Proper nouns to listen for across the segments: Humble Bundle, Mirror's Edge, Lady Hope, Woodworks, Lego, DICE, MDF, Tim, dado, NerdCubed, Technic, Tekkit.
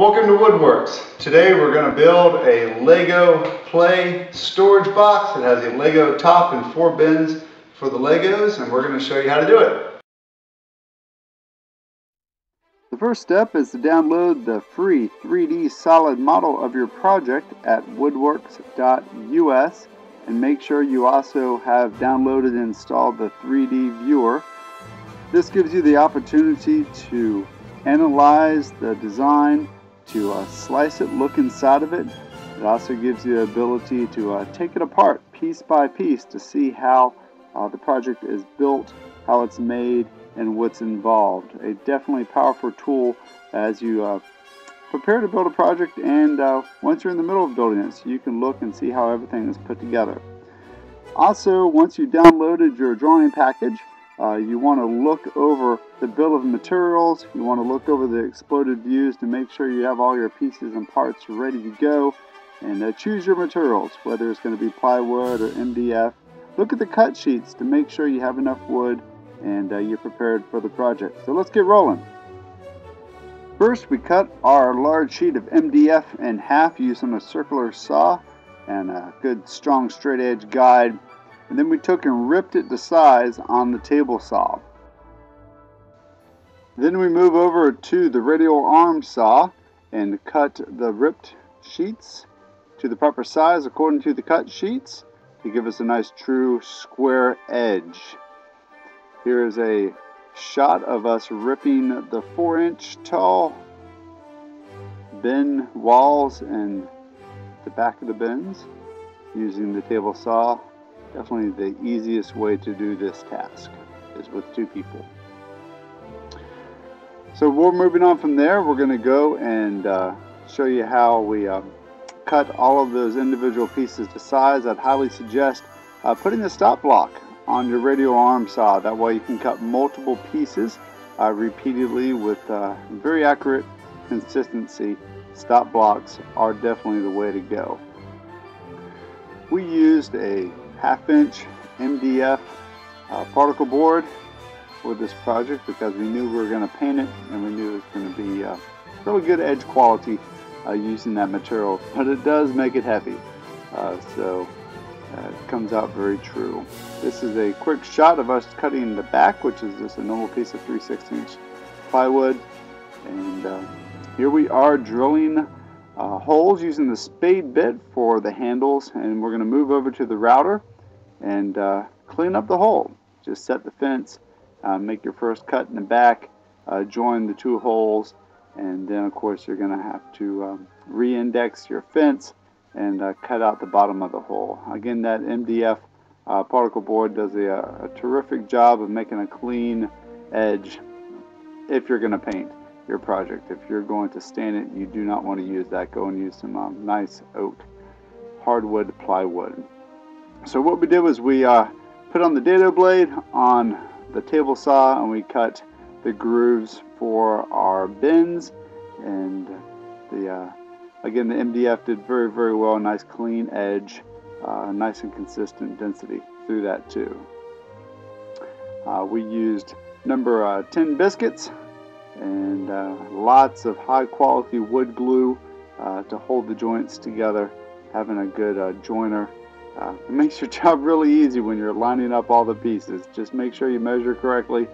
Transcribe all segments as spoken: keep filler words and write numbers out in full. Welcome to Woodworks. Today we're going to build a Lego play storage box. It has a Lego top and four bins for the Legos, and we're going to show you how to do it. The first step is to download the free three D solid model of your project at woodworks dot U S, and make sure you also have downloaded and installed the three D viewer. This gives you the opportunity to analyze the design, to uh, slice it, look inside of it. It also gives you the ability to uh, take it apart piece by piece to see how uh, the project is built, how it's made, and what's involved. A definitely powerful tool as you uh, prepare to build a project, and uh, once you're in the middle of building it, so you can look and see how everything is put together. Also, once you downloaded your drawing package, Uh, you want to look over the bill of materials, you want to look over the exploded views to make sure you have all your pieces and parts ready to go, and uh, choose your materials, whether it's going to be plywood or M D F. Look at the cut sheets to make sure you have enough wood and uh, you're prepared for the project. So let's get rolling. First, we cut our large sheet of M D F in half using a circular saw and a good strong straight edge guide. And then we took and ripped it to size on the table saw. Then we move over to the radial arm saw and cut the ripped sheets to the proper size according to the cut sheets to give us a nice true square edge. Here is a shot of us ripping the four inch tall bin walls and the back of the bins using the table saw. Definitely the easiest way to do this task is with two people. So we're moving on from there. We're going to go and uh, show you how we uh, cut all of those individual pieces to size. I'd highly suggest uh, putting the stop block on your radial arm saw. That way you can cut multiple pieces uh, repeatedly with uh, very accurate consistency. Stop blocks are definitely the way to go. We used a half-inch M D F uh, particle board for this project because we knew we were going to paint it, and we knew it was going to be uh, really good edge quality uh, using that material, but it does make it heavy, uh, so uh, it comes out very true. This is a quick shot of us cutting the back, which is just a normal piece of three sixteenths plywood, and uh, here we are drilling Uh, holes using the spade bit for the handles, and we're going to move over to the router and uh, clean up the hole. Just set the fence, uh, make your first cut in the back, uh, join the two holes, and then of course you're going to have to um, re-index your fence and uh, cut out the bottom of the hole. Again, that M D F uh, particle board does a, a terrific job of making a clean edge if you're going to paint your project. If you're going to stand it, you do not want to use that. Go and use some um, nice oak hardwood plywood. So what we did was we uh, put on the dado blade on the table saw, and we cut the grooves for our bins, and the uh, again the M D F did very very well. Nice clean edge, uh, nice and consistent density through that too. Uh, we used number uh, ten biscuits and uh, lots of high quality wood glue uh, to hold the joints together. Having a good uh, joiner uh, makes your job really easy when you're lining up all the pieces. Just make sure you measure correctly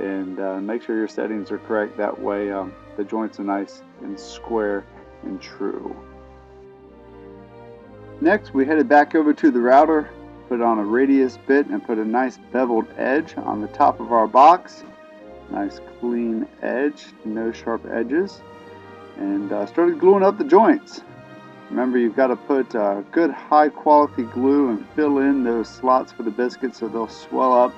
and uh, make sure your settings are correct. That way um, the joints are nice and square and true. Next, we headed back over to the router, put on a radius bit, and put a nice beveled edge on the top of our box. Nice clean edge, no sharp edges, and uh, started gluing up the joints. Remember, you've got to put uh, good high quality glue and fill in those slots for the biscuits so they'll swell up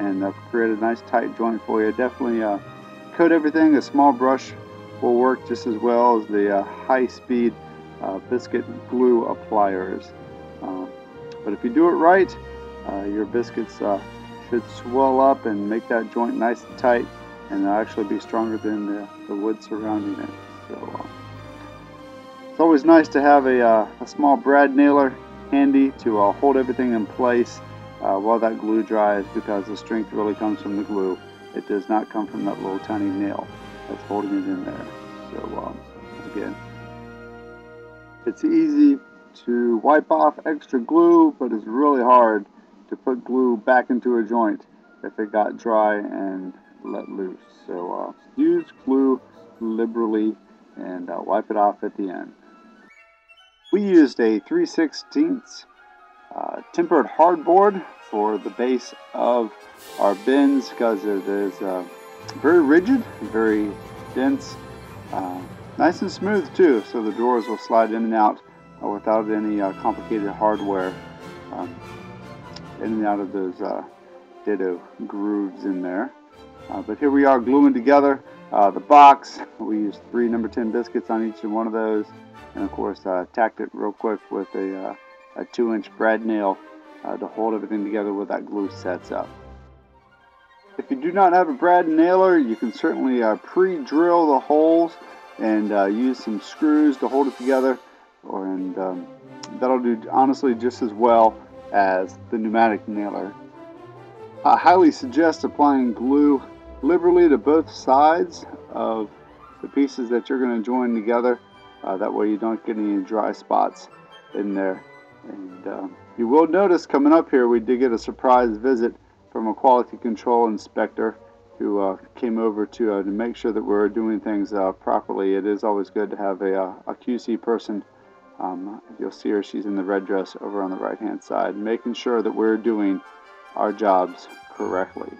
and uh, create a nice tight joint for you. Definitely uh, coat everything. A small brush will work just as well as the uh, high speed uh, biscuit glue appliers. Uh, but if you do it right, uh, your biscuits uh, should swell up and make that joint nice and tight, and it'll actually be stronger than the, the wood surrounding it. So uh, it's always nice to have a, uh, a small brad nailer handy to uh, hold everything in place uh, while that glue dries, because the strength really comes from the glue. It does not come from that little tiny nail that's holding it in there. So uh, again. It's easy to wipe off extra glue, but it's really hard to put glue back into a joint if it got dry and let loose. So uh, use glue liberally and uh, wipe it off at the end. We used a three sixteenths uh, tempered hardboard for the base of our bins because it is uh, very rigid, very dense, uh, nice and smooth too, so the drawers will slide in and out uh, without any uh, complicated hardware um, in and out of those uh, ditto grooves in there. Uh, but here we are gluing together uh, the box. We used three number ten biscuits on each one of those, and of course uh, tacked it real quick with a, uh, a two inch brad nail uh, to hold everything together where that glue sets up. If you do not have a brad nailer, you can certainly uh, pre-drill the holes and uh, use some screws to hold it together, or, and um, that'll do honestly just as well as the pneumatic nailer. I highly suggest applying glue liberally to both sides of the pieces that you're going to join together. Uh, that way you don't get any dry spots in there. And um, you will notice coming up here we did get a surprise visit from a quality control inspector who uh, came over to, uh, to make sure that we're doing things uh, properly. It is always good to have a, a Q C person. Um, you'll see her, she's in the red dress over on the right hand side, making sure that we're doing our jobs correctly.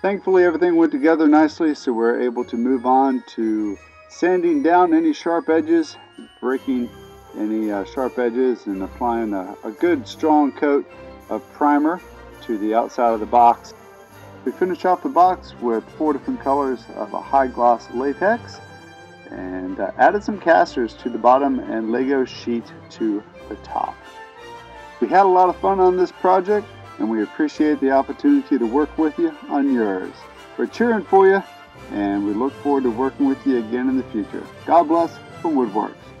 Thankfully everything went together nicely, so we're able to move on to sanding down any sharp edges, breaking any uh, sharp edges, and applying a, a good strong coat of primer to the outside of the box. We finish off the box with four different colors of a high gloss latex, and uh, added some casters to the bottom and Lego sheet to the top. We had a lot of fun on this project, and we appreciate the opportunity to work with you on yours. We're cheering for you, and we look forward to working with you again in the future. God bless from Woodworks.